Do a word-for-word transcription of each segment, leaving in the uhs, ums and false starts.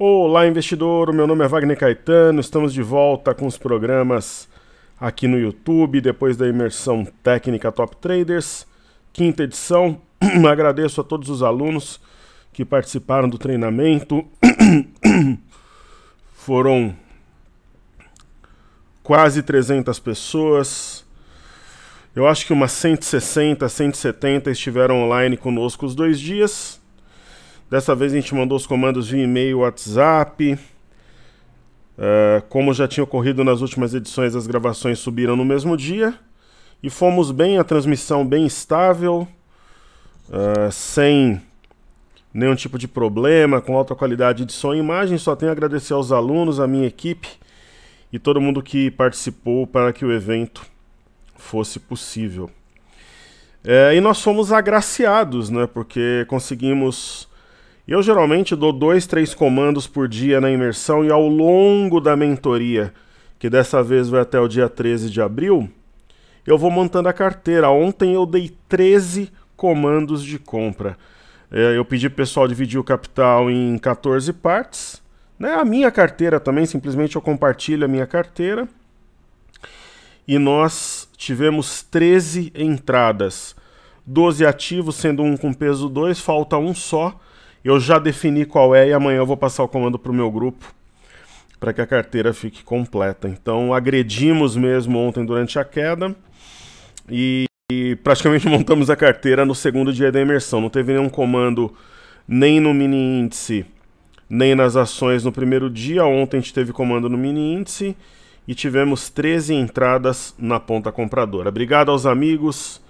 Olá, investidor, o meu nome é Wagner Caetano, estamos de volta com os programas aqui no YouTube, depois da imersão técnica Top Traders, quinta edição. Agradeço a todos os alunos que participaram do treinamento, foram quase trezentas pessoas, eu acho que umas cento e sessenta, cento e setenta estiveram online conosco os dois dias. Dessa vez a gente mandou os comandos via e-mail, WhatsApp. Uh, como já tinha ocorrido nas últimas edições, as gravações subiram no mesmo dia. E fomos bem, a transmissão bem estável, uh, sem nenhum tipo de problema, com alta qualidade de som e imagem. Só tenho a agradecer aos alunos, à minha equipe e todo mundo que participou para que o evento fosse possível. Uh, e nós fomos agraciados, né, porque conseguimos... Eu geralmente dou dois, três comandos por dia na imersão e ao longo da mentoria, que dessa vez vai até o dia treze de abril, eu vou montando a carteira. Ontem eu dei treze comandos de compra. Eu pedi para o pessoal dividir o capital em quatorze partes, né? A minha carteira também, simplesmente eu compartilho a minha carteira. E nós tivemos treze entradas, doze ativos, sendo um com peso dois, falta um só. Eu já defini qual é e amanhã eu vou passar o comando para o meu grupo para que a carteira fique completa. Então agredimos mesmo ontem durante a queda e, e praticamente montamos a carteira no segundo dia da imersão. Não teve nenhum comando nem no mini índice, nem nas ações no primeiro dia. Ontem a gente teve comando no mini índice e tivemos treze entradas na ponta compradora. Obrigado aos amigos,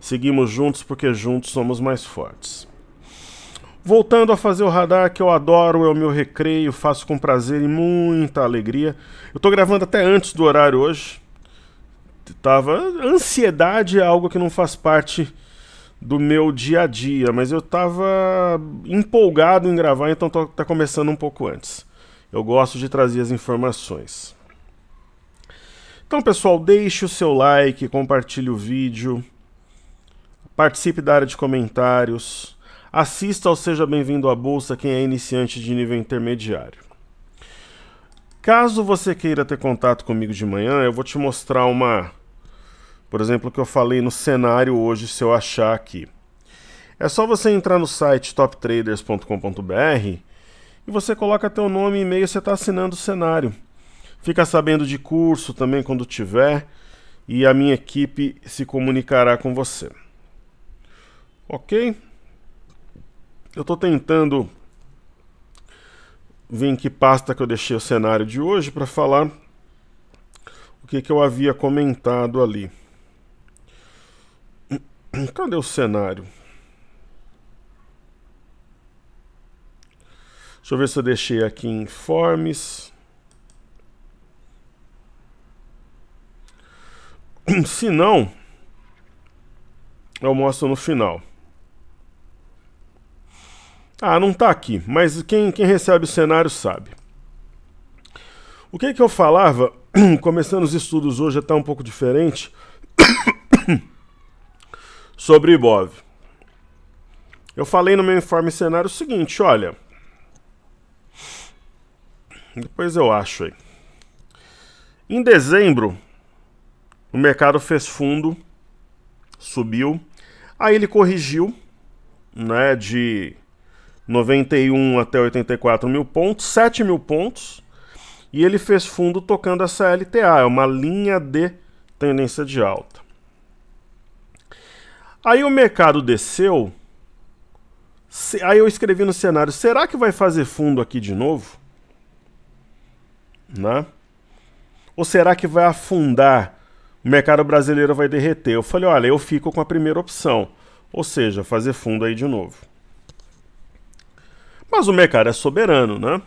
seguimos juntos porque juntos somos mais fortes. Voltando a fazer o radar, que eu adoro, é o meu recreio, faço com prazer e muita alegria. Eu tô gravando até antes do horário hoje. Tava... Ansiedade é algo que não faz parte do meu dia a dia, mas eu tava empolgado em gravar, então tô, tá começando um pouco antes. Eu gosto de trazer as informações. Então, pessoal, deixe o seu like, compartilhe o vídeo, participe da área de comentários... Assista ou seja bem-vindo à Bolsa quem é iniciante de nível intermediário. Caso você queira ter contato comigo de manhã, eu vou te mostrar uma... Por exemplo, o que eu falei no cenário hoje, se eu achar aqui. É só você entrar no site top traders ponto com ponto br e você coloca teu nome e e-mail, você está assinando o cenário. Fica sabendo de curso também quando tiver e a minha equipe se comunicará com você. Ok? Eu estou tentando ver em que pasta que eu deixei o cenário de hoje para falar o que, que eu havia comentado ali. Cadê o cenário? Deixa eu ver se eu deixei aqui em informes. Se não, eu mostro no final. Ah, não tá aqui, mas quem, quem recebe o cenário sabe. O que é que eu falava, começando os estudos hoje até um pouco diferente, sobre o IBOV. Eu falei no meu informe cenário o seguinte, olha... Depois eu acho aí. Em dezembro, o mercado fez fundo, subiu, aí ele corrigiu, né, de... noventa e um até oitenta e quatro mil pontos, sete mil pontos, e ele fez fundo tocando essa L T A, é uma linha de tendência de alta. Aí o mercado desceu, aí eu escrevi no cenário, será que vai fazer fundo aqui de novo? Né? Ou será que vai afundar? O mercado brasileiro vai derreter? Eu falei, olha, eu fico com a primeira opção, ou seja, fazer fundo aí de novo. Mas o mercado é soberano, né?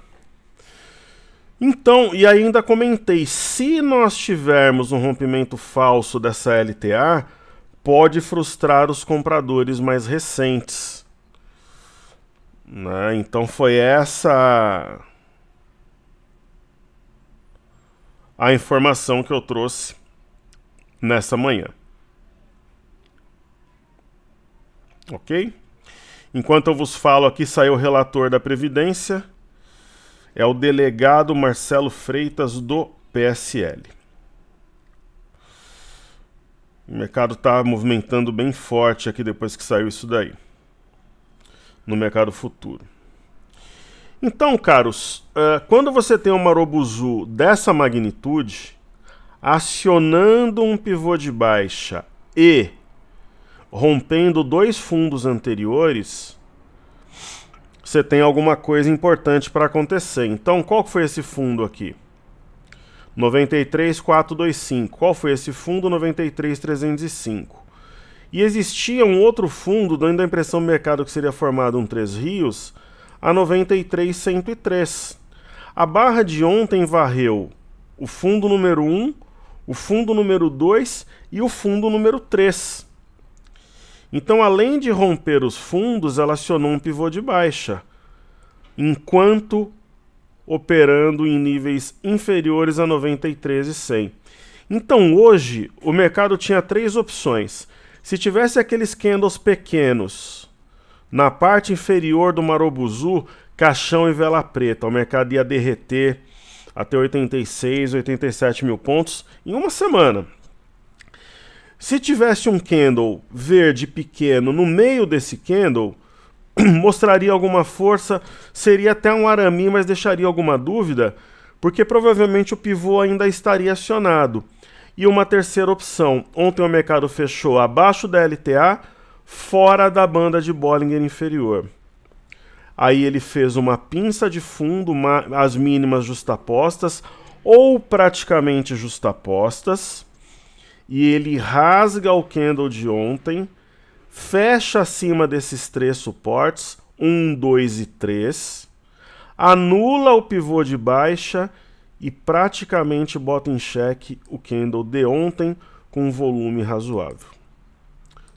Então, e ainda comentei, se nós tivermos um rompimento falso dessa L T A, pode frustrar os compradores mais recentes. Né? Então foi essa a informação que eu trouxe nessa manhã. Ok? Enquanto eu vos falo aqui, saiu o relator da Previdência. é o delegado Marcelo Freitas do P S L. O mercado está movimentando bem forte aqui depois que saiu isso daí, no mercado futuro. Então, caros, quando você tem uma Robuzu dessa magnitude, acionando um pivô de baixa e rompendo dois fundos anteriores, você tem alguma coisa importante para acontecer. Então, qual foi esse fundo aqui? noventa e três mil quatrocentos e vinte e cinco. Qual foi esse fundo? noventa e três mil trezentos e cinco. E existia um outro fundo, dando a impressão do mercado que seria formado um Três Rios, a noventa e três mil cento e três. A barra de ontem varreu o fundo número um, o fundo número dois e o fundo número três. Então, além de romper os fundos, ela acionou um pivô de baixa, enquanto operando em níveis inferiores a noventa e três mil e cem. Então, hoje, o mercado tinha três opções. Se tivesse aqueles candles pequenos na parte inferior do Marobuzu, caixão e vela preta, o mercado ia derreter até oitenta e seis, oitenta e sete mil pontos em uma semana. Se tivesse um candle verde pequeno no meio desse candle, mostraria alguma força, seria até um arame, mas deixaria alguma dúvida, porque provavelmente o pivô ainda estaria acionado. E uma terceira opção, ontem o mercado fechou abaixo da L T A, fora da banda de Bollinger inferior. Aí ele fez uma pinça de fundo, uma, as mínimas justapostas, ou praticamente justapostas, e ele rasga o candle de ontem, fecha acima desses três suportes, um, dois e três, anula o pivô de baixa e praticamente bota em xeque o candle de ontem com um volume razoável.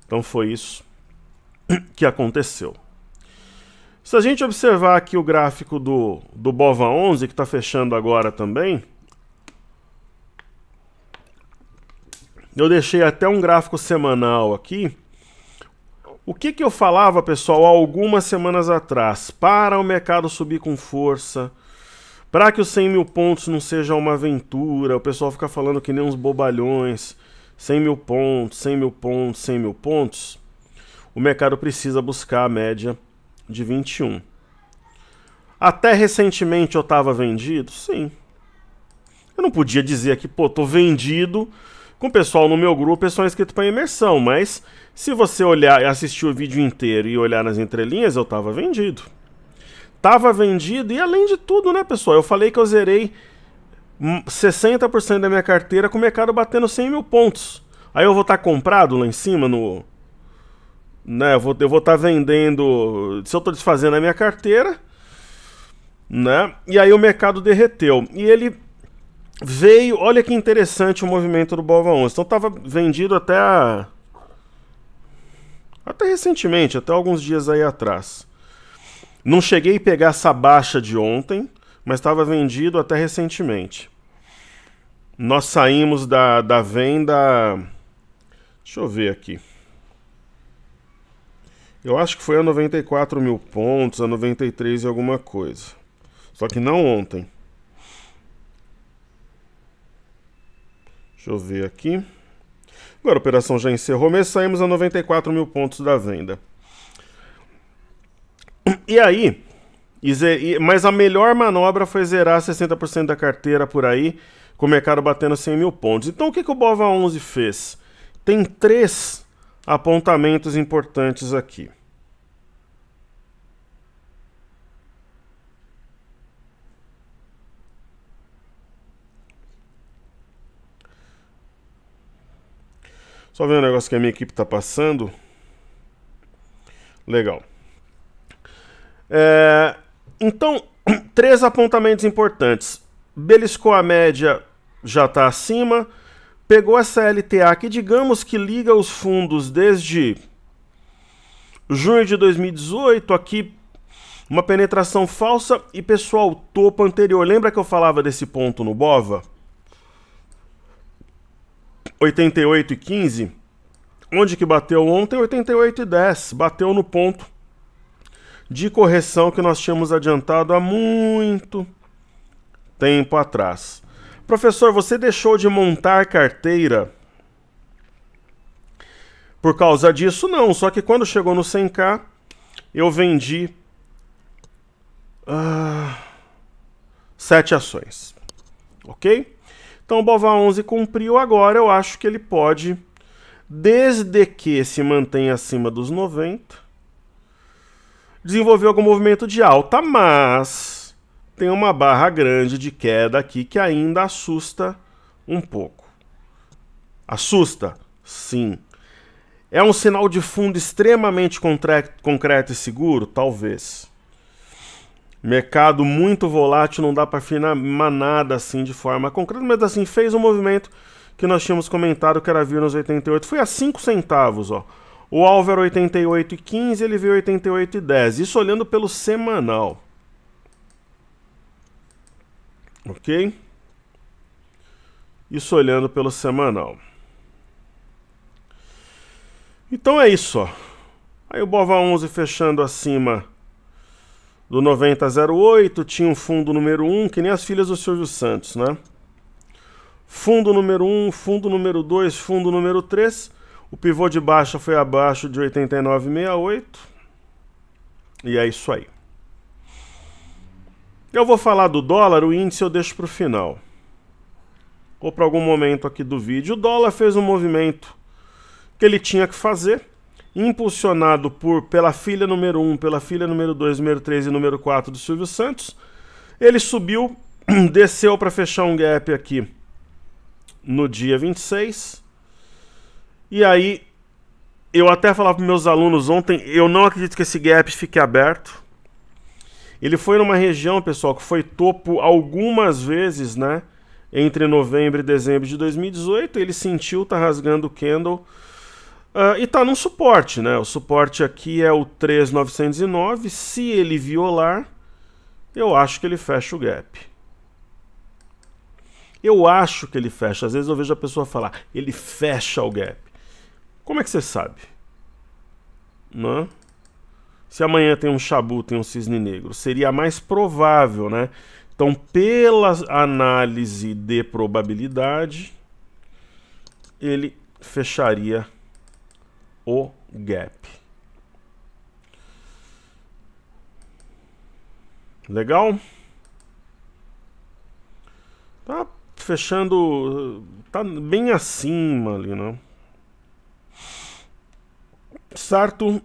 Então foi isso que aconteceu. Se a gente observar aqui o gráfico do, do bova onze, que está fechando agora também, eu deixei até um gráfico semanal aqui. O que que eu falava, pessoal, algumas semanas atrás? Para o mercado subir com força, para que os cem mil pontos não seja uma aventura, o pessoal fica falando que nem uns bobalhões, cem mil pontos, cem mil pontos, cem mil pontos, o mercado precisa buscar a média de vinte e um. Até recentemente eu estava vendido? Sim. Eu não podia dizer que, pô, tô vendido... Com o pessoal no meu grupo, o pessoal é inscrito para imersão, mas se você olhar, assistir o vídeo inteiro e olhar nas entrelinhas, eu tava vendido. Tava vendido e além de tudo, né, pessoal? Eu falei que eu zerei sessenta por cento da minha carteira com o mercado batendo cem mil pontos. Aí eu vou estar tá comprado lá em cima no... Né, eu vou estar eu vou tá vendendo... Se eu tô desfazendo a minha carteira, né? E aí o mercado derreteu. E ele... Veio, olha que interessante o movimento do bova onze. Então estava vendido até a... até recentemente, até alguns dias aí atrás. Não cheguei a pegar essa baixa de ontem, mas estava vendido até recentemente. Nós saímos da, da venda... Deixa eu ver aqui. Eu acho que foi a noventa e quatro mil pontos, a noventa e três e alguma coisa. Só que não ontem. Deixa eu ver aqui. Agora a operação já encerrou, mas saímos a noventa e quatro mil pontos da venda. E aí, mas a melhor manobra foi zerar sessenta por cento da carteira por aí, com o mercado batendo cem mil pontos. Então o que, que o bova onze fez? Tem três apontamentos importantes aqui. Só ver um negócio que a minha equipe está passando. Legal. É, então, três apontamentos importantes. Beliscou a média, já está acima. Pegou essa L T A que, digamos que liga os fundos desde junho de dois mil e dezoito. Aqui, uma penetração falsa. E, pessoal, o topo anterior. Lembra que eu falava desse ponto no bova? oitenta e oito e quinze, onde que bateu ontem? oitenta e oito e dez, bateu no ponto de correção que nós tínhamos adiantado há muito tempo atrás. Professor, você deixou de montar carteira por causa disso? Não, só que quando chegou no cem K, eu vendi uh, sete ações, ok? Então o BOVA onze cumpriu, agora eu acho que ele pode, desde que se mantenha acima dos noventa, desenvolver algum movimento de alta, mas tem uma barra grande de queda aqui que ainda assusta um pouco. Assusta? Sim. É um sinal de fundo extremamente concreto e seguro? Talvez. Mercado muito volátil, não dá para afirmar nada assim de forma concreta, mas assim, fez um movimento que nós tínhamos comentado que era vir nos oitenta e oito, foi a cinco centavos, ó. O alvo era oitenta e oito e quinze, ele veio oitenta e oito e dez, isso olhando pelo semanal. Ok? Isso olhando pelo semanal. Então é isso, ó. Aí o BOVA onze fechando acima do noventa zero oito, tinha um fundo número um, que nem as filhas do Silvio Santos, né? Fundo número um, fundo número dois, fundo número três... O pivô de baixa foi abaixo de oitenta e nove vírgula sessenta e oito. E é isso aí. Eu vou falar do dólar, o índice eu deixo para o final. Ou para algum momento aqui do vídeo. O dólar fez um movimento que ele tinha que fazer. Impulsionado por, pela filha número um, pela filha número dois, número três e número quatro do Silvio Santos. Ele subiu, desceu para fechar um gap aqui no dia vinte e seis. E aí, eu até falava para meus alunos ontem, eu não acredito que esse gap fique aberto. Ele foi numa região, pessoal, que foi topo algumas vezes, né? Entre novembro e dezembro de dois mil e dezoito, ele sentiu, tá rasgando o candle. Uh, e tá num suporte, né? O suporte aqui é o três mil novecentos e nove, se ele violar, eu acho que ele fecha o gap. Eu acho que ele fecha, às vezes eu vejo a pessoa falar, ele fecha o gap. Como é que você sabe? Não? Se amanhã tem um chabu, tem um cisne negro, seria mais provável, né? Então, pela análise de probabilidade, ele fecharia o gap. Legal? Tá fechando, tá bem acima ali, né? Certo.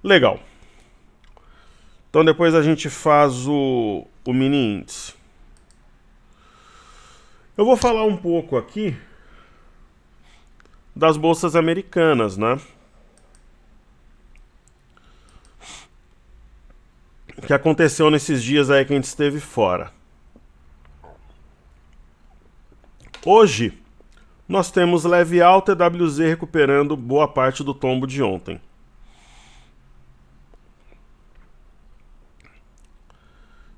Legal. Então depois a gente faz o, o mini índice. Eu vou falar um pouco aqui das bolsas americanas, né? O que aconteceu nesses dias aí que a gente esteve fora. Hoje, nós temos leve alta, E W Z recuperando boa parte do tombo de ontem.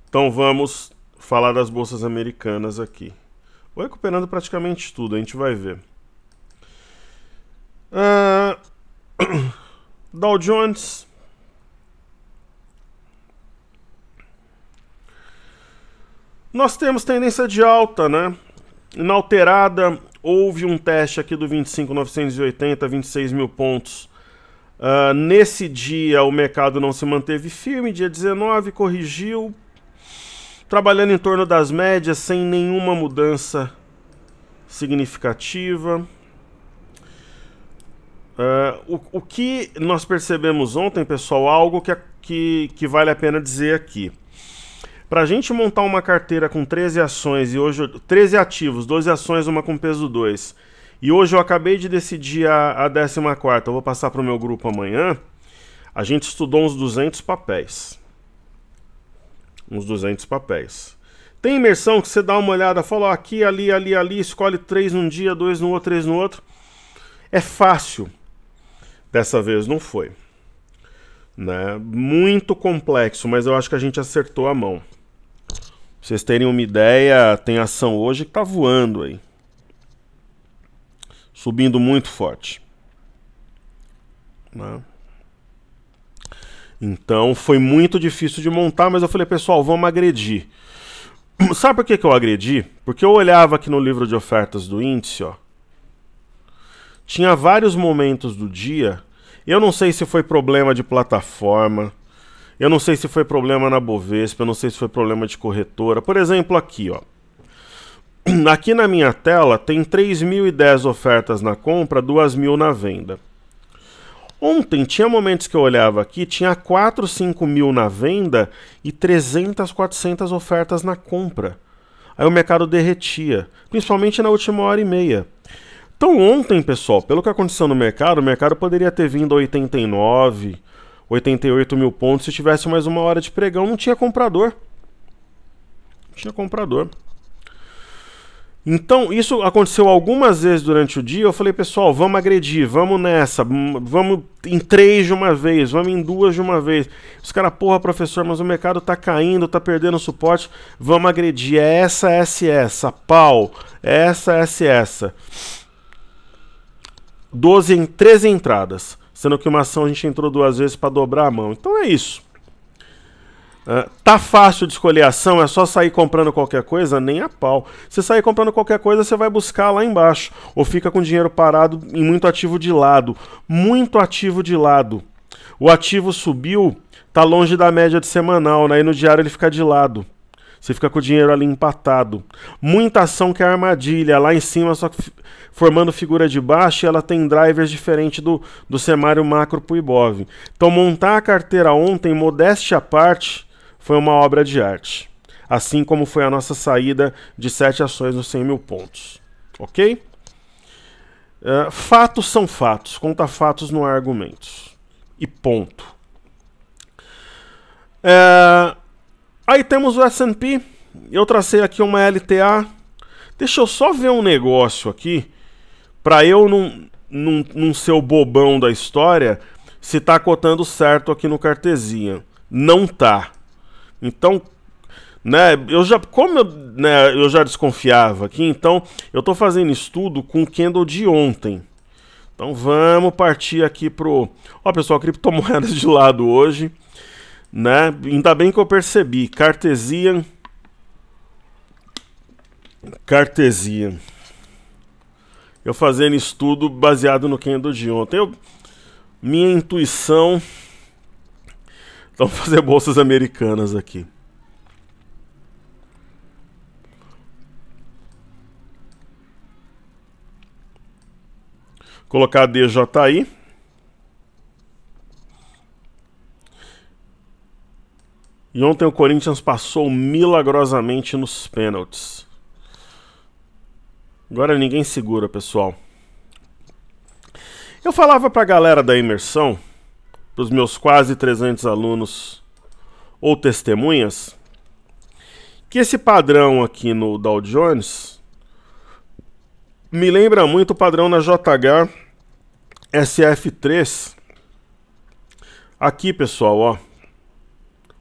Então vamos falar das bolsas americanas aqui. Vou recuperando praticamente tudo, a gente vai ver. Uh... Dow Jones... Nós temos tendência de alta, né? Inalterada, houve um teste aqui do vinte e cinco mil novecentos e oitenta, vinte e seis mil pontos. Uh, nesse dia o mercado não se manteve firme, dia dezenove corrigiu, trabalhando em torno das médias, sem nenhuma mudança significativa. Uh, o, o que nós percebemos ontem, pessoal, algo que, que, que vale a pena dizer aqui. Para a gente montar uma carteira com treze ações e hoje treze ativos, doze ações, uma com peso dois. E hoje eu acabei de decidir a, a décima quarta, eu vou passar para o meu grupo amanhã. A gente estudou uns duzentos papéis. Uns duzentos papéis. Tem imersão que você dá uma olhada, fala ó, aqui, ali, ali, ali, escolhe três num dia, dois no outro, três no outro. É fácil. Dessa vez não foi, né? Muito complexo, mas eu acho que a gente acertou a mão. Pra vocês terem uma ideia, tem ação hoje que tá voando aí. Subindo muito forte, né? Então foi muito difícil de montar, mas eu falei, pessoal, vamos agredir. Sabe por que que eu agredi? Porque eu olhava aqui no livro de ofertas do índice, ó. Tinha vários momentos do dia. Eu não sei se foi problema de plataforma, eu não sei se foi problema na Bovespa, eu não sei se foi problema de corretora. Por exemplo, aqui, ó. Aqui na minha tela tem três mil e dez ofertas na compra, duas mil na venda. Ontem tinha momentos que eu olhava aqui, tinha quatro, cinco mil na venda e trezentas, quatrocentas ofertas na compra. Aí o mercado derretia, principalmente na última hora e meia. Então ontem, pessoal, pelo que aconteceu no mercado, o mercado poderia ter vindo a oitenta e nove, oitenta e oito mil pontos se tivesse mais uma hora de pregão. Não tinha comprador. Não tinha comprador. Então, isso aconteceu algumas vezes durante o dia. Eu falei, pessoal, vamos agredir, vamos nessa, vamos em três de uma vez, vamos em duas de uma vez. Os caras, porra, professor, mas o mercado tá caindo, tá perdendo suporte, vamos agredir. É essa, essa, essa, pau, é essa, essa, essa. doze em treze entradas, sendo que uma ação a gente entrou duas vezes para dobrar a mão. Então é isso. Uh, tá fácil de escolher a ação, é só sair comprando qualquer coisa? Nem a pau. Se sair comprando qualquer coisa, você vai buscar lá embaixo. Ou fica com dinheiro parado e muito ativo de lado. Muito ativo de lado. O ativo subiu, tá longe da média de semanal, né? E no diário ele fica de lado. Você fica com o dinheiro ali empatado. Muita ação que é armadilha, lá em cima só formando figura de baixo, e ela tem drivers diferentes do, do cenário macro pro IBOV. Então montar a carteira ontem, modéstia à parte, foi uma obra de arte, assim como foi a nossa saída de sete ações nos cem mil pontos, ok? Uh, fatos são fatos, conta fatos, não há argumentos, e ponto. Uh, aí temos o S and P, eu tracei aqui uma L T A, deixa eu só ver um negócio aqui, para eu não, não, não ser o bobão da história, se tá cotando certo aqui no Cartezinha, não tá. Então, né, eu já, como eu, né, eu já desconfiava aqui, então eu tô fazendo estudo com o candle de ontem. Então vamos partir aqui pro... Ó, pessoal, criptomoedas de lado hoje, né? Ainda bem que eu percebi. Cartesian. Cartesian. Eu fazendo estudo baseado no candle de ontem. Eu, minha intuição... Então, fazer bolsas americanas aqui. Colocar a D J I. E ontem o Corinthians passou milagrosamente nos pênaltis. Agora ninguém segura, pessoal. Eu falava pra galera da imersão, para os meus quase trezentos alunos ou testemunhas, que esse padrão aqui no Dow Jones me lembra muito o padrão na J H S F três. Aqui, pessoal, ó,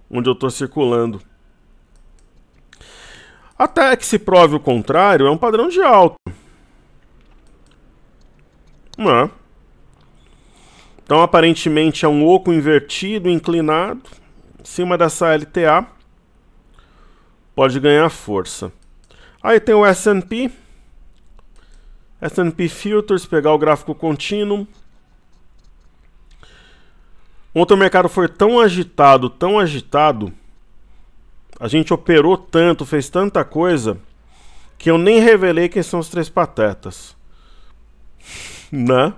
onde eu estou circulando. Até que se prove o contrário, é um padrão de alta. Não é? Então, aparentemente, é um oco invertido, inclinado, em cima dessa L T A, pode ganhar força. Aí tem o S and P, S and P Futures, pegar o gráfico contínuo. Ontem o mercado foi tão agitado, tão agitado, a gente operou tanto, fez tanta coisa, que eu nem revelei quem são os três patetas, né?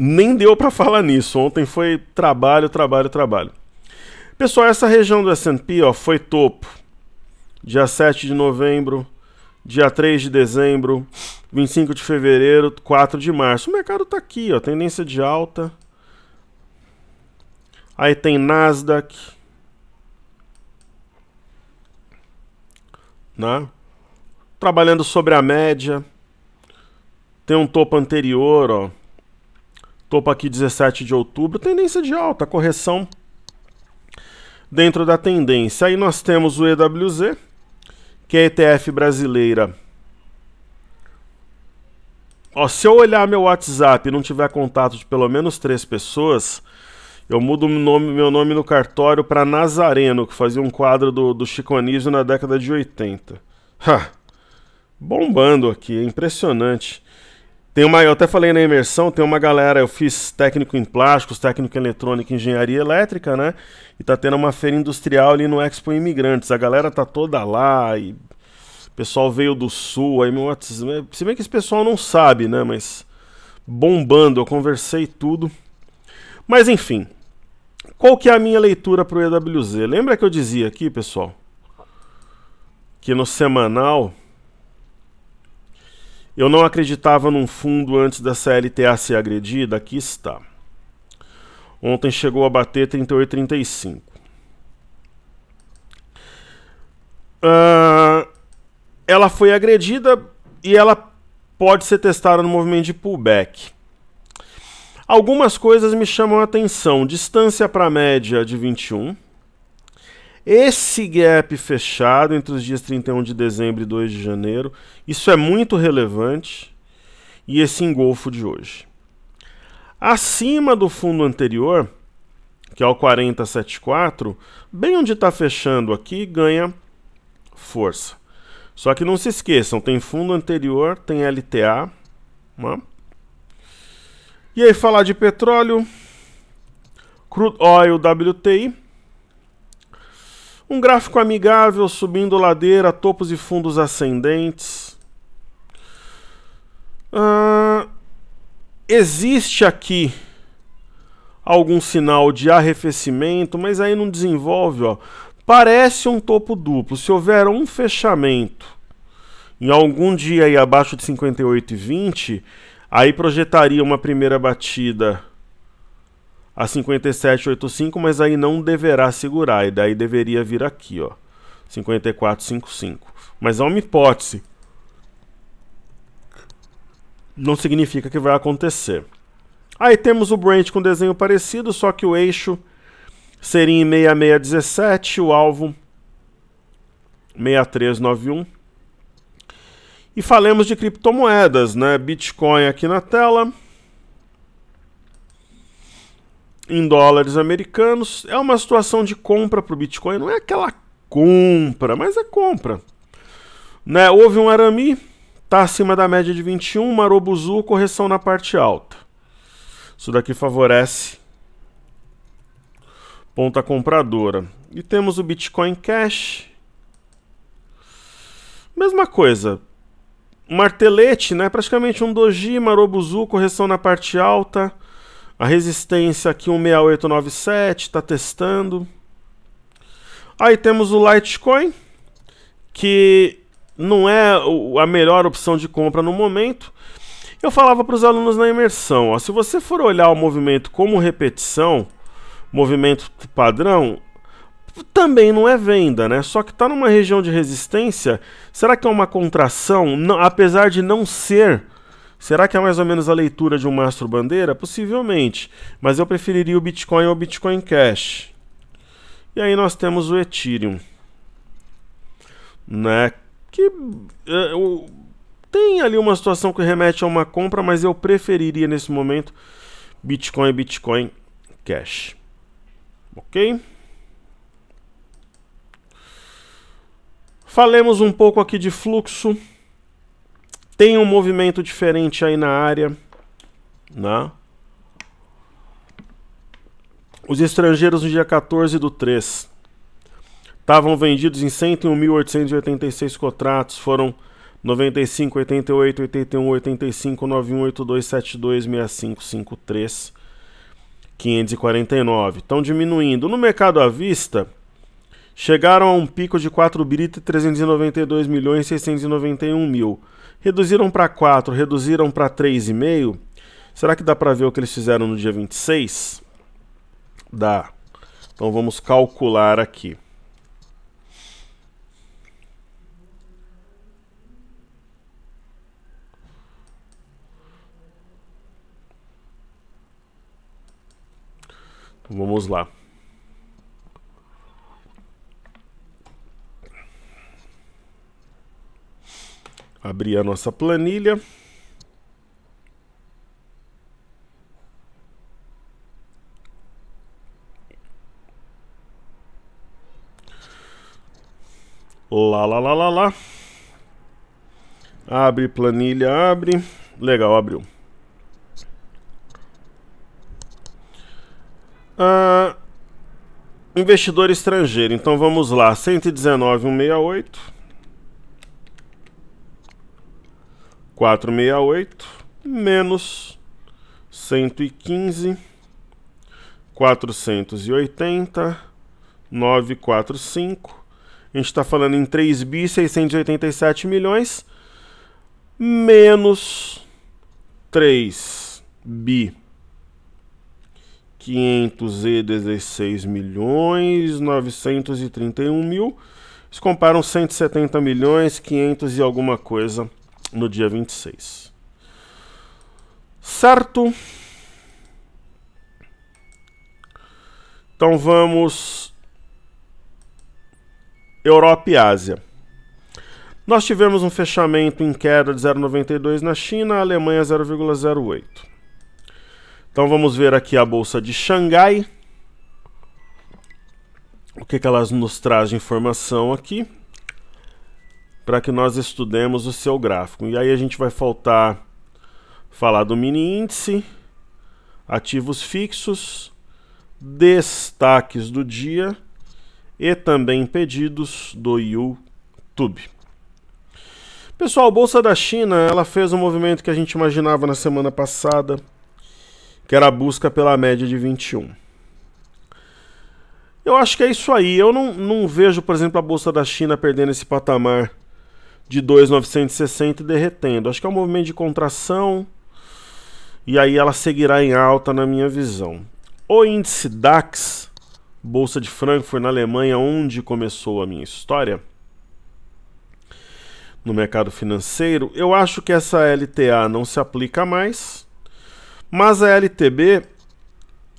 Nem deu para falar nisso, ontem foi trabalho, trabalho, trabalho. Pessoal, essa região do S and P, ó, foi topo. Dia sete de novembro, dia três de dezembro, vinte e cinco de fevereiro, quatro de março. O mercado tá aqui, ó, tendência de alta. Aí tem Nasdaq. Né? Trabalhando sobre a média. Tem um topo anterior, ó. Topo aqui dezessete de outubro, tendência de alta, correção dentro da tendência. Aí nós temos o E W Z, que é E T F brasileira. Ó, se eu olhar meu WhatsApp e não tiver contato de pelo menos três pessoas, Eu mudo o nome, meu nome no cartório para Nazareno, que fazia um quadro do, do Chico Anísio na década de oitenta. Ha! Bombando aqui, é impressionante. Tem uma, eu até falei na imersão, tem uma galera, eu fiz técnico em plásticos, técnico em eletrônica, engenharia elétrica, né? E tá tendo uma feira industrial ali no Expo Imigrantes. A galera tá toda lá e o pessoal veio do sul, aí meu WhatsApp, se bem que esse pessoal não sabe, né? Mas bombando, eu conversei tudo. Mas enfim, qual que é a minha leitura pro E W Z? Lembra que eu dizia aqui, pessoal, que no semanal eu não acreditava num fundo antes dessa L T A ser agredida? Aqui está. Ontem chegou a bater trinta e oito vírgula trinta e cinco. Uh, ela foi agredida e ela pode ser testada no movimento de pullback. Algumas coisas me chamam a atenção. Distância para a média de vinte e um. Esse gap fechado entre os dias trinta e um de dezembro e dois de janeiro, isso é muito relevante, e esse engolfo de hoje. Acima do fundo anterior, que é o quarenta setenta e quatro, bem onde está fechando aqui, ganha força. Só que não se esqueçam, tem fundo anterior, tem L T A. Né? E aí falar de petróleo, crude oil, W T I. Um gráfico amigável, subindo ladeira, topos e fundos ascendentes. Uh, existe aqui algum sinal de arrefecimento, mas aí não desenvolve. Ó. Parece um topo duplo. Se houver um fechamento em algum dia aí abaixo de cinquenta e oito vírgula vinte, aí projetaria uma primeira batida a cinquenta e sete vírgula oitenta e cinco, mas aí não deverá segurar, e daí deveria vir aqui, ó, cinquenta e quatro vírgula cinquenta e cinco. Mas é uma hipótese. Não significa que vai acontecer. Aí temos o Brent com desenho parecido, só que o eixo seria em sessenta e seis dezessete, o alvo sessenta e três noventa e um. E falemos de criptomoedas, né? Bitcoin aqui na tela, em dólares americanos. É uma situação de compra para o Bitcoin, não é aquela compra, mas é compra, né? Houve um arame, está acima da média de vinte e um, marobuzu, correção na parte alta. Isso daqui favorece ponta compradora. E temos o Bitcoin Cash, mesma coisa, martelete, né? Praticamente um doji, marobuzu, correção na parte alta. A resistência aqui um seis oito nove sete, está testando. Aí temos o Litecoin, que não é a melhor opção de compra no momento. Eu falava para os alunos na imersão, ó, se você for olhar o movimento como repetição, movimento padrão, também não é venda, né? Só que está numa região de resistência. Será que é uma contração? Não, apesar de não ser... Será que é mais ou menos a leitura de um mastro-bandeira? Possivelmente, mas eu preferiria o Bitcoin ou o Bitcoin Cash. E aí nós temos o Ethereum, né? Que é, o, tem ali uma situação que remete a uma compra, mas eu preferiria nesse momento Bitcoin e Bitcoin Cash. Ok? Falemos um pouco aqui de fluxo. Tem um movimento diferente aí na área, né? Os estrangeiros no dia quatorze do três estavam vendidos em cento e um mil oitocentos e oitenta e seis contratos, foram noventa e cinco, oitenta e oito, oitenta e um, oitenta e cinco, noventa e um, oitenta e dois, setenta e dois, sessenta e cinco, cinquenta e três, quinhentos e quarenta e nove. Estão diminuindo. No mercado à vista, chegaram a um pico de quatro bilhões trezentos e noventa e dois milhões seiscentos e noventa e um mil. Reduziram para quatro, reduziram para três vírgula cinco. Será que dá para ver o que eles fizeram no dia vinte e seis? Dá. Então vamos calcular aqui. Vamos lá. Abrir a nossa planilha. Lá, lá, lá, lá, lá. Abre planilha, abre. Legal, abriu. Ah, investidor estrangeiro. Então vamos lá. cento e dezenove mil cento e sessenta e oito. quatrocentos e sessenta e oito. Menos cento e quinze. quatrocentos e oitenta. novecentos e quarenta e cinco. A gente está falando em três bilhões seiscentos e oitenta e sete milhões. Menos três bilhões quinhentos e dezesseis milhões novecentos e trinta e um mil. Eles comparam cento e setenta milhões, quinhentos e alguma coisa no dia vinte e seis. Certo? Então vamos Europa e Ásia. Nós tivemos um fechamento em queda de zero vírgula noventa e dois na China, a Alemanha zero vírgula zero oito. Então vamos ver aqui a bolsa de Xangai. O que que elas nos trazem de informação aqui para que nós estudemos o seu gráfico. E aí a gente vai faltar falar do mini índice, ativos fixos, destaques do dia e também pedidos do YouTube. Pessoal, a Bolsa da China, ela fez um movimento que a gente imaginava na semana passada, que era a busca pela média de vinte e um. Eu acho que é isso aí. Eu não, não vejo, por exemplo, a Bolsa da China perdendo esse patamar de dois mil novecentos e sessenta e derretendo. Acho que é um movimento de contração e aí ela seguirá em alta na minha visão. O índice DAX, Bolsa de Frankfurt na Alemanha, onde começou a minha história no mercado financeiro, eu acho que essa L T A não se aplica mais, mas a L T B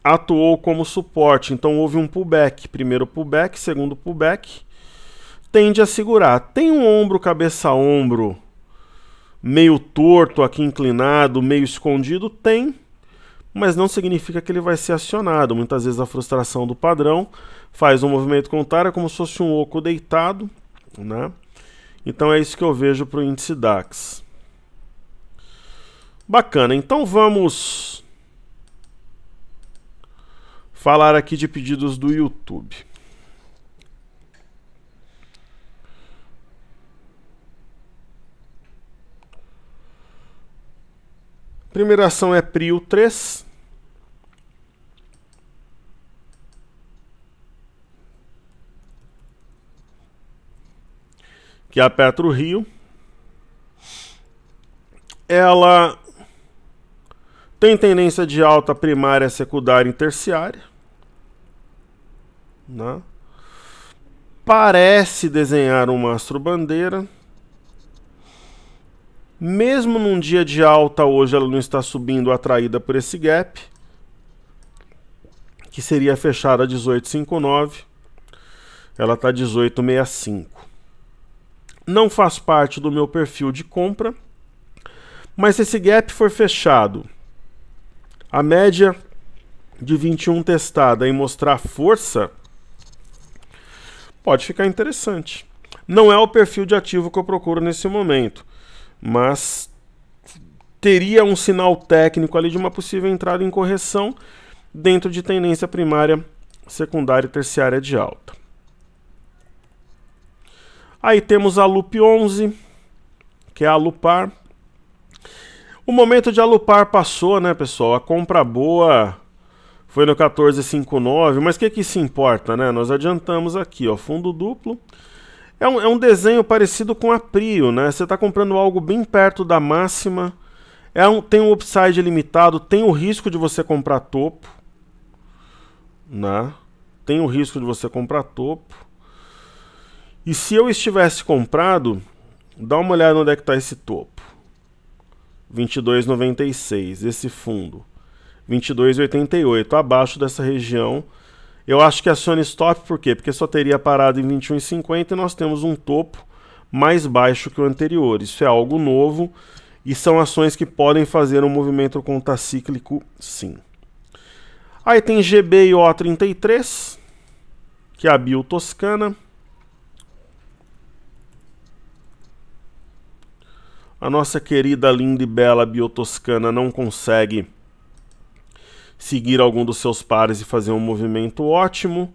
atuou como suporte, então houve um pullback, primeiro pullback, segundo pullback, tende a segurar. Tem um ombro, cabeça ombro, meio torto aqui inclinado, meio escondido, tem, mas não significa que ele vai ser acionado. Muitas vezes a frustração do padrão faz um movimento contrário, como se fosse um oco deitado, né? Então é isso que eu vejo para o índice DAX. Bacana, então vamos falar aqui de pedidos do YouTube. Primeira ação é PRIO três. Que é a Petro Rio. Ela tem tendência de alta primária, secundária e terciária, né? Parece desenhar uma astrobandeira. Mesmo num dia de alta hoje ela não está subindo, atraída por esse gap, que seria fechada a dezoito vírgula cinquenta e nove. Ela está dezoito vírgula sessenta e cinco. Não faz parte do meu perfil de compra, mas se esse gap for fechado, a média de vinte e um testada e mostrar força, pode ficar interessante. Não é o perfil de ativo que eu procuro nesse momento, mas teria um sinal técnico ali de uma possível entrada em correção dentro de tendência primária, secundária e terciária de alta. Aí temos a ALUP onze, que é a Alupar. O momento de Alupar passou, né, pessoal? A compra boa foi no quatorze vírgula cinquenta e nove, mas o que que se importa, né? Nós adiantamos aqui, ó, fundo duplo. É um, é um desenho parecido com a Prio, né? Você está comprando algo bem perto da máxima, é um, tem um upside limitado, tem o risco de você comprar topo, né? Tem o risco de você comprar topo. E se eu estivesse comprado, dá uma olhada onde é que está esse topo. vinte e dois vírgula noventa e seis, esse fundo. vinte e dois vírgula oitenta e oito, abaixo dessa região. Eu acho que aciona stop, por quê? Porque só teria parado em vinte e um vírgula cinquenta e nós temos um topo mais baixo que o anterior. Isso é algo novo e são ações que podem fazer um movimento contracíclico, sim. Aí tem G B I O trinta e três, que é a Biotoscana. A nossa querida, linda e bela Biotoscana não consegue seguir algum dos seus pares e fazer um movimento ótimo.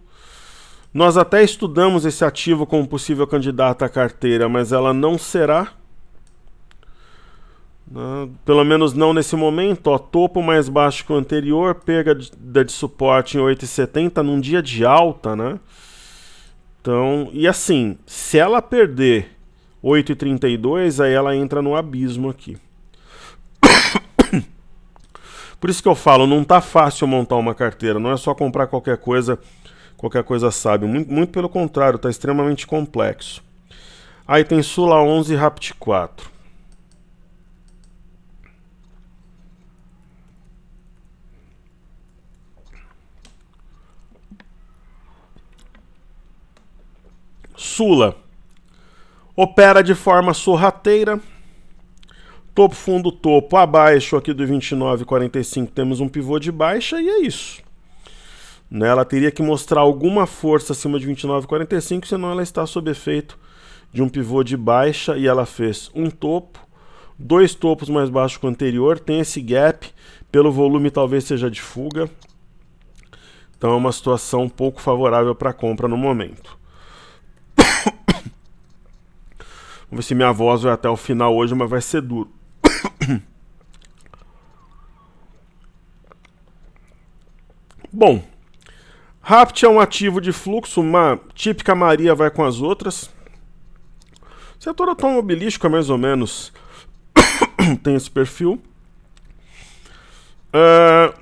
Nós até estudamos esse ativo como possível candidata à carteira, mas ela não será. Pelo menos não nesse momento. Ó, topo mais baixo que o anterior, perda de suporte em oito e setenta num dia de alta, né? Então, e assim, se ela perder oito e trinta e dois, aí ela entra no abismo aqui. Por isso que eu falo, não tá fácil montar uma carteira, não é só comprar qualquer coisa, qualquer coisa sabe. Muito, muito pelo contrário, tá extremamente complexo. Aí tem Sula onze e Rapt quatro. Sula opera de forma sorrateira. Topo, fundo, topo, abaixo aqui do vinte e nove e quarenta e cinco temos um pivô de baixa e é isso. Né? Ela teria que mostrar alguma força acima de vinte e nove e quarenta e cinco, senão ela está sob efeito de um pivô de baixa e ela fez um topo, dois topos mais baixo que o anterior, tem esse gap, pelo volume talvez seja de fuga. Então é uma situação pouco favorável para compra no momento. Vamos ver se minha voz vai até o final hoje, mas vai ser duro. Bom, Rapt é um ativo de fluxo, uma típica Maria vai com as outras. O setor automobilístico é mais ou menos tem esse perfil. Uh...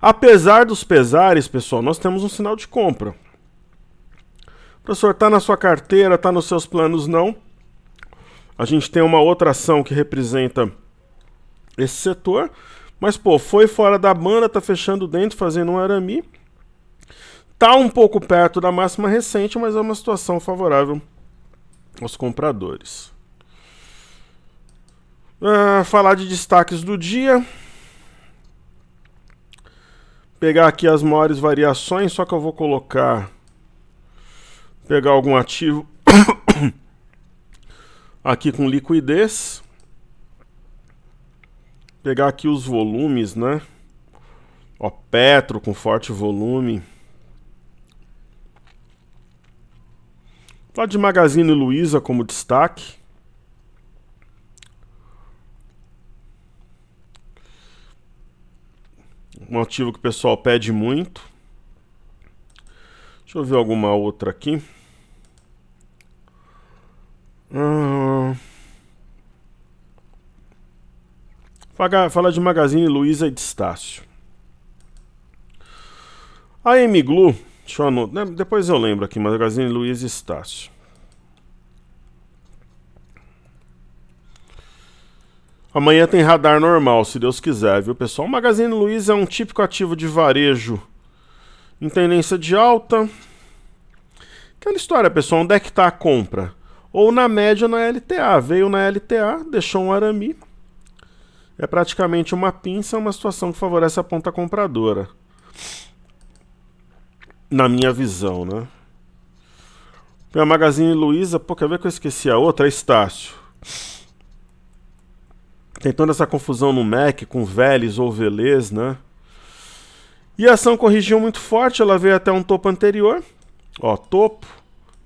Apesar dos pesares, pessoal, nós temos um sinal de compra. Professor, tá na sua carteira, tá nos seus planos? Não. A gente tem uma outra ação que representa esse setor. Mas, pô, foi fora da banda, tá fechando dentro, fazendo um arame. Tá um pouco perto da máxima recente, mas é uma situação favorável aos compradores. Ah, falar de destaques do dia. Pegar aqui as maiores variações, só que eu vou colocar... Pegar algum ativo aqui com liquidez. Pegar aqui os volumes, né? Ó, Petro com forte volume. Falar de Magazine Luiza como destaque. Um ativo que o pessoal pede muito. Deixa eu ver alguma outra aqui. Hum... Fala de Magazine Luiza e de Estácio. A M G L U, deixa eu anotar, depois eu lembro aqui, Magazine Luiza e Estácio. Amanhã tem radar normal, se Deus quiser, viu, pessoal? O Magazine Luiza é um típico ativo de varejo em tendência de alta. Aquela história, pessoal, onde é que está a compra? Ou na média na L T A. Veio na L T A, deixou um arame. É praticamente uma pinça, uma situação que favorece a ponta compradora. Na minha visão, né? Tem a Magazine Luiza. Pô, quer ver que eu esqueci a outra? A Estácio. Tem toda essa confusão no M E C com Veles ou Velês, né? E a ação corrigiu muito forte, ela veio até um topo anterior. Ó, topo,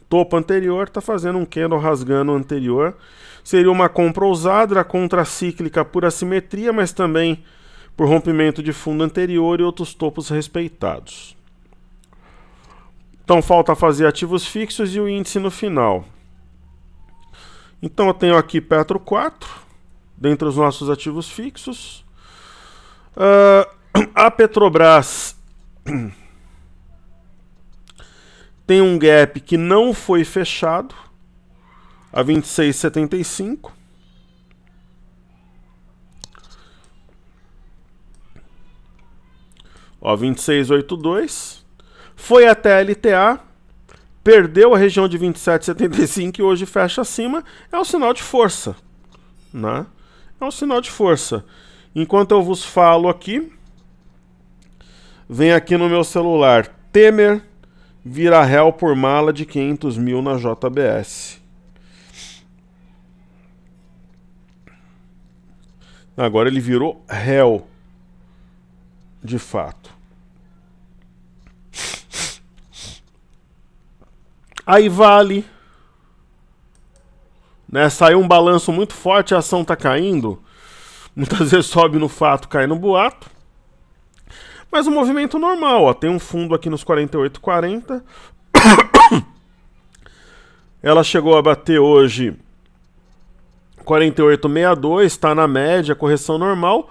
topo anterior, tá fazendo um candle rasgando o anterior. Seria uma compra ousada, contracíclica por assimetria, mas também por rompimento de fundo anterior e outros topos respeitados. Então falta fazer ativos fixos e o índice no final. Então eu tenho aqui Petro quatro, dentre os nossos ativos fixos. Ahn... Uh, A Petrobras tem um gap que não foi fechado a vinte e seis e setenta e cinco. Ó, vinte e seis e oitenta e dois. Foi até a L T A, perdeu a região de vinte e sete e setenta e cinco e hoje fecha acima. É um sinal de força, né? É um sinal de força. Enquanto eu vos falo aqui, vem aqui no meu celular Temer vira réu por mala de quinhentos mil na J B S. Agora ele virou réu, de fato. Aí Vale, né? Saiu um balanço muito forte, a ação tá caindo. Muitas vezes sobe no fato, cai no boato. Mas um movimento normal, ó. Tem um fundo aqui nos quarenta e oito e quarenta. Ela chegou a bater hoje quarenta e oito e sessenta e dois, está na média, correção normal.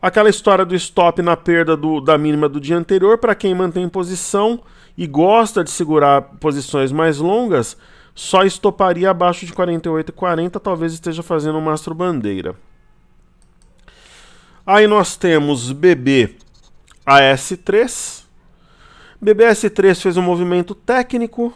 Aquela história do stop na perda do, da mínima do dia anterior, para quem mantém posição e gosta de segurar posições mais longas, só estoparia abaixo de quarenta e oito e quarenta, talvez esteja fazendo um mastro bandeira. Aí nós temos B B A S três. B B S três fez um movimento técnico,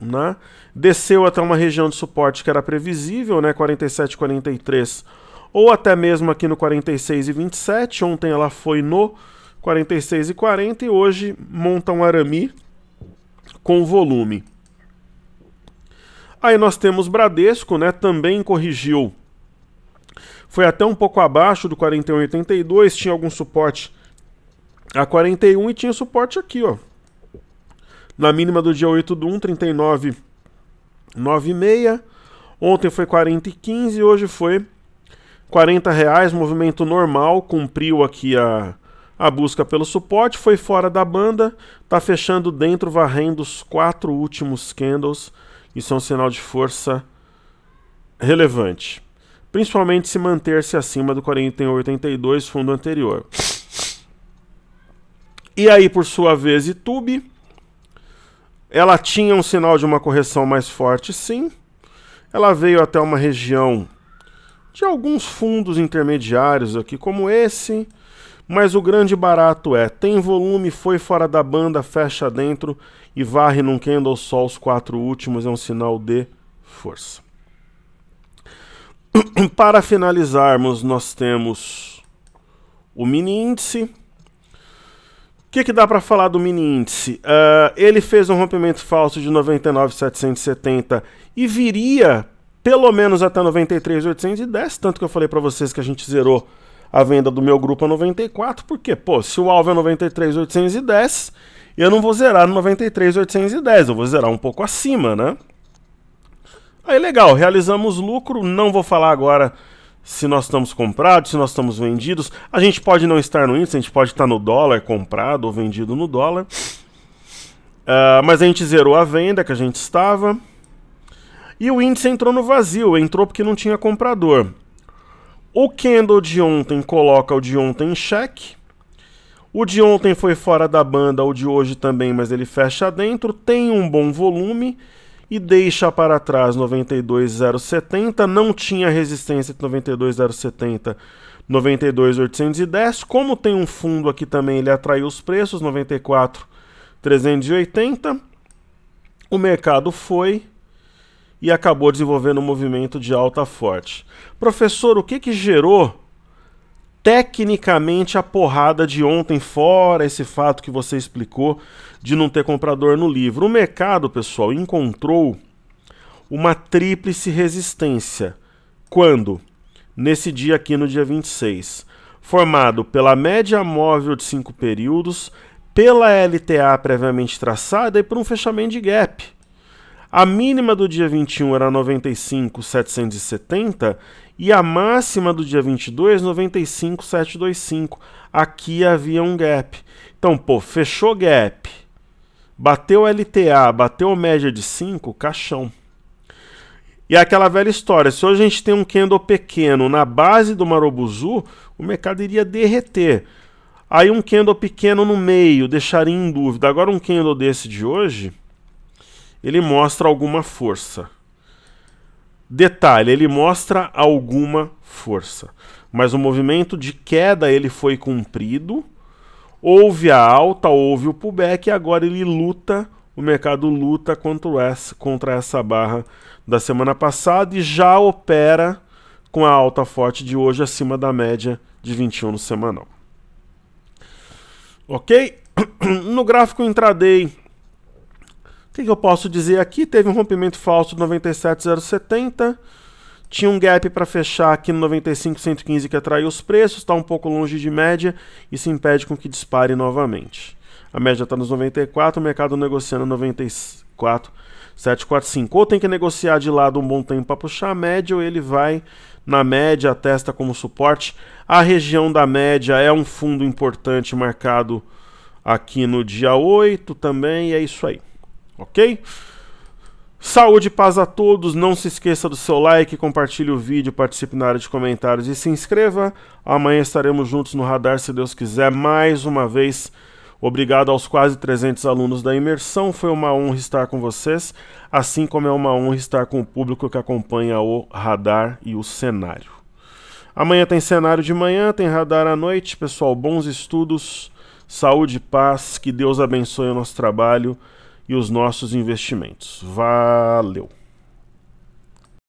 né? Desceu até uma região de suporte que era previsível, né? quarenta e sete e quarenta e três, ou até mesmo aqui no quarenta e seis e vinte e sete. Ontem ela foi no quarenta e seis e quarenta e hoje monta um arame com volume. Aí nós temos Bradesco, né? Também corrigiu. Foi até um pouco abaixo do quarenta e um e oitenta e dois, tinha algum suporte a quarenta e um e tinha suporte aqui, ó. Na mínima do dia oito do um, trinta e nove e noventa e seis. Ontem foi quarenta e quinze, hoje foi quarenta reais, movimento normal, cumpriu aqui a, a busca pelo suporte, foi fora da banda, tá fechando dentro, varrendo os quatro últimos candles. Isso é um sinal de força relevante, principalmente se manter-se acima do quarenta e um e oitenta e dois, fundo anterior. E aí, por sua vez, YouTube, ela tinha um sinal de uma correção mais forte, sim. Ela veio até uma região de alguns fundos intermediários aqui, como esse. Mas o grande barato é, tem volume, foi fora da banda, fecha dentro e varre num candle só os quatro últimos, é um sinal de força. Para finalizarmos, nós temos o mini índice. O que, que dá para falar do mini índice? Uh, ele fez um rompimento falso de noventa e nove mil setecentos e setenta e viria pelo menos até noventa e três mil oitocentos e dez, tanto que eu falei para vocês que a gente zerou a venda do meu grupo a noventa e quatro, porque, pô, se o alvo é noventa e três mil oitocentos e dez, eu não vou zerar no noventa e três mil oitocentos e dez, eu vou zerar um pouco acima, né? Aí, legal, realizamos lucro, não vou falar agora se nós estamos comprados, se nós estamos vendidos. A gente pode não estar no índice, a gente pode estar no dólar, comprado ou vendido no dólar. Uh, mas a gente zerou a venda que a gente estava. E o índice entrou no vazio, entrou porque não tinha comprador. O candle de ontem coloca o de ontem em xeque. O de ontem foi fora da banda, o de hoje também, mas ele fecha dentro. Tem um bom volume e deixa para trás noventa e dois mil e setenta, não tinha resistência de noventa e dois mil e setenta, noventa e dois mil oitocentos e dez, como tem um fundo aqui também, ele atraiu os preços, noventa e quatro mil trezentos e oitenta, o mercado foi e acabou desenvolvendo um movimento de alta forte. Professor, o que que gerou tecnicamente a porrada de ontem, fora esse fato que você explicou de não ter comprador no livro? O mercado, pessoal, encontrou uma tríplice resistência. Quando? Nesse dia aqui, no dia vinte e seis. Formado pela média móvel de cinco períodos, pela L T A previamente traçada e por um fechamento de gap. A mínima do dia vinte e um era noventa e cinco mil setecentos e setenta e a máxima do dia vinte e dois, noventa e cinco mil setecentos e vinte e cinco. Aqui havia um gap. Então, pô, fechou gap, bateu L T A, bateu média de cinco, caixão. E é aquela velha história, se hoje a gente tem um candle pequeno na base do Marobuzu, o mercado iria derreter. Aí um candle pequeno no meio, deixaria em dúvida. Agora um candle desse de hoje, ele mostra alguma força. Detalhe, ele mostra alguma força. Mas o movimento de queda, ele foi cumprido. Houve a alta, houve o pullback e agora ele luta, o mercado luta contra essa, contra essa barra da semana passada e já opera com a alta forte de hoje acima da média de vinte e um no semanal. Ok? No gráfico intraday, que, que eu posso dizer aqui? Teve um rompimento falso de noventa e sete mil e setenta. Tinha um gap para fechar aqui no noventa e cinco mil cento e quinze que atraiu os preços, está um pouco longe de média, isso impede com que dispare novamente. A média está nos noventa e quatro, o mercado negociando noventa e quatro mil setecentos e quarenta e cinco. Ou tem que negociar de lado um bom tempo para puxar a média, ou ele vai na média, testa como suporte. A região da média é um fundo importante marcado aqui no dia oito também, e é isso aí, ok? Saúde e paz a todos, não se esqueça do seu like, compartilhe o vídeo, participe na área de comentários e se inscreva. Amanhã estaremos juntos no Radar, se Deus quiser, mais uma vez. Obrigado aos quase trezentos alunos da imersão, foi uma honra estar com vocês, assim como é uma honra estar com o público que acompanha o Radar e o cenário. Amanhã tem cenário de manhã, tem Radar à noite. Pessoal, bons estudos, saúde e paz, que Deus abençoe o nosso trabalho e os nossos investimentos. Valeu!